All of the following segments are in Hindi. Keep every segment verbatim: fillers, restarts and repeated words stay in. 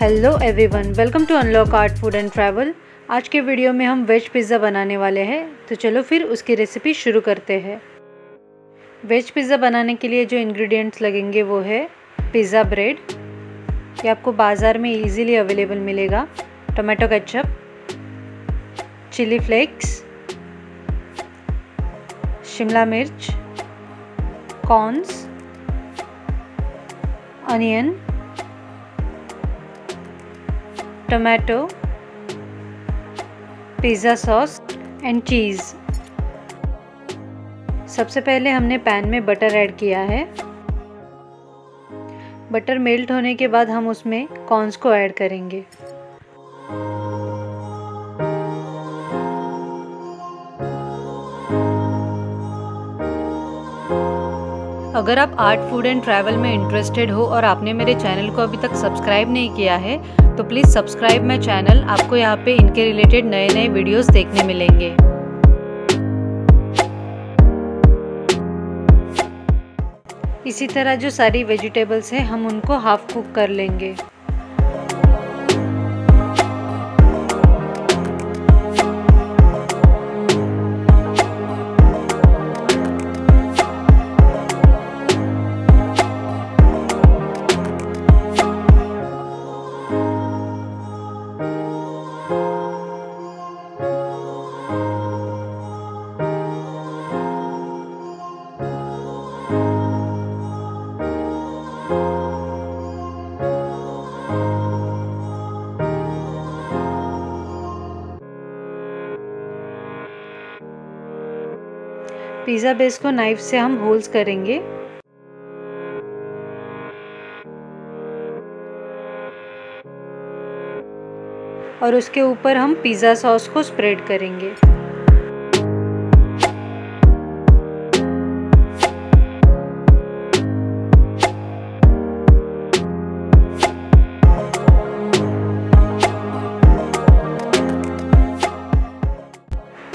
Hello everyone, welcome to unlock art food and travel. आज के वीडियो में हम वेज पिज़्ज़ा बनाने वाले हैं, तो चलो फिर उसकी रेसिपी शुरू करते हैं। वेज पिज़्ज़ा बनाने के लिए जो इंग्रेडिएंट्स लगेंगे वो है पिज़्ज़ा ब्रेड, ये आपको बाज़ार में इजीली अवेलेबल मिलेगा, टोमेटो केचप, चिली फ्लेक्स, शिमला मिर्च, corns, onion, tomato, pizza sauce and cheese. सबसे पहले हमने पैन में बटर ऐड किया है। बटर मेल्ट होने के बाद हम उसमें कॉर्न्स को ऐड करेंगे। अगर आप आर्ट फूड एंड ट्रैवल में इंटरेस्टेड हो और आपने मेरे चैनल को अभी तक सब्सक्राइब नहीं किया है तो प्लीज़ सब्सक्राइब माई चैनल। आपको यहाँ पे इनके रिलेटेड नए नए वीडियोस देखने मिलेंगे। इसी तरह जो सारी वेजिटेबल्स हैं हम उनको हाफ कुक कर लेंगे। पिज़्ज़ा बेस को नाइफ से हम होल्स करेंगे। और उसके ऊपर हम पिज़्ज़ा सॉस को स्प्रेड करेंगे।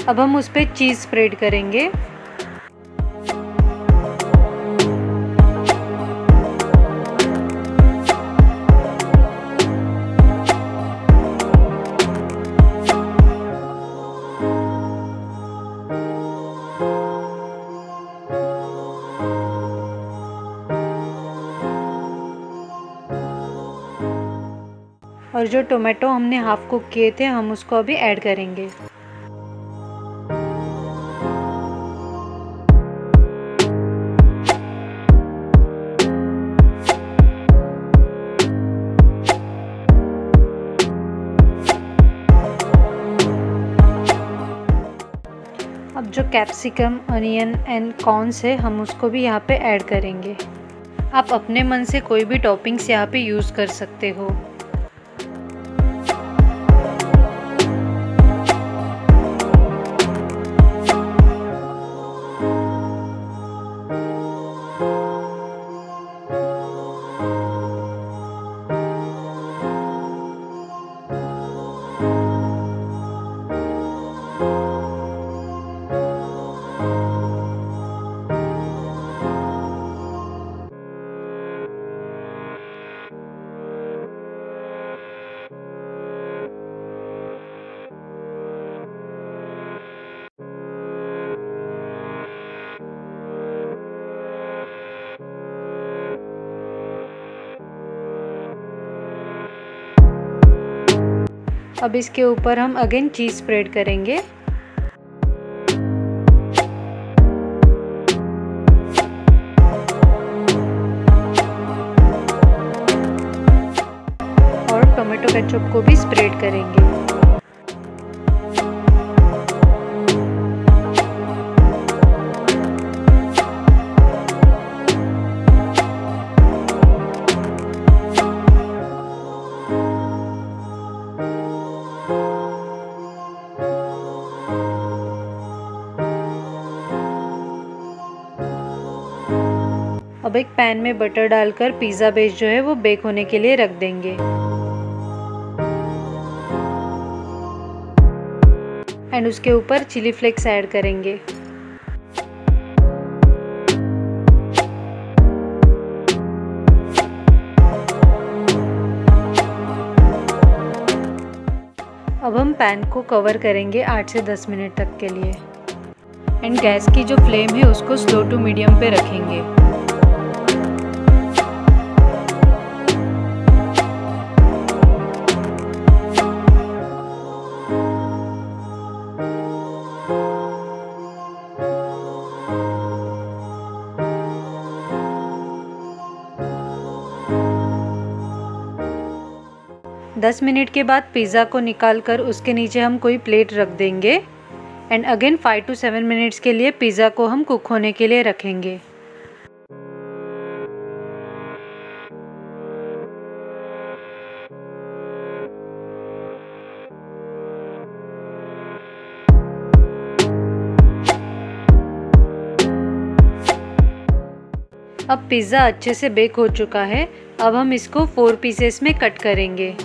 अब हम उस पे चीज़ स्प्रेड करेंगे। और जो टोमेटो हमने हाफ कुक किए थे हम उसको अभी ऐड करेंगे। अब जो कैप्सिकम, अनियन एंड कॉर्न्स है हम उसको भी यहाँ पे ऐड करेंगे। आप अपने मन से कोई भी टॉपिंग्स यहाँ पे यूज़ कर सकते हो। अब इसके ऊपर हम अगेन चीज़ स्प्रेड करेंगे। और टोमेटो केचप को भी स्प्रेड करेंगे। अब एक पैन में बटर डालकर पिज़्ज़ा बेस जो है वो बेक होने के लिए रख देंगे। एंड उसके ऊपर चिली फ्लेक्स ऐड करेंगे। अब हम पैन को कवर करेंगे आठ से दस मिनट तक के लिए एंड गैस की जो फ्लेम है उसको स्लो टू मीडियम पे रखेंगे। दस मिनट के बाद पिज़्ज़ा को निकाल कर उसके नीचे हम कोई प्लेट रख देंगे and again five to seven minutes के लिए पिज़्ज़ा को हम कुक होने के लिए रखेंगे। अब पिज़्ज़ा अच्छे से बेक हो चुका है। अब हम इसको फोर पीसेस में कट करेंगे।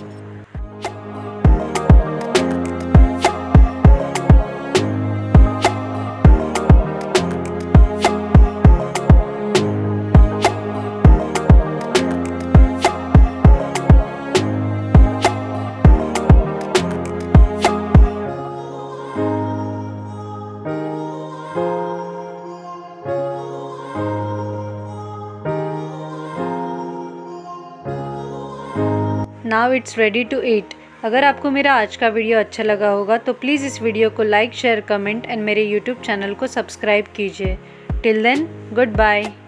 Now it's ready to eat। अगर आपको मेरा आज का वीडियो अच्छा लगा होगा तो प्लीज़ इस वीडियो को लाइक शेयर कमेंट एंड मेरे यूट्यूब चैनल को सब्सक्राइब कीजिए। Till then good bye.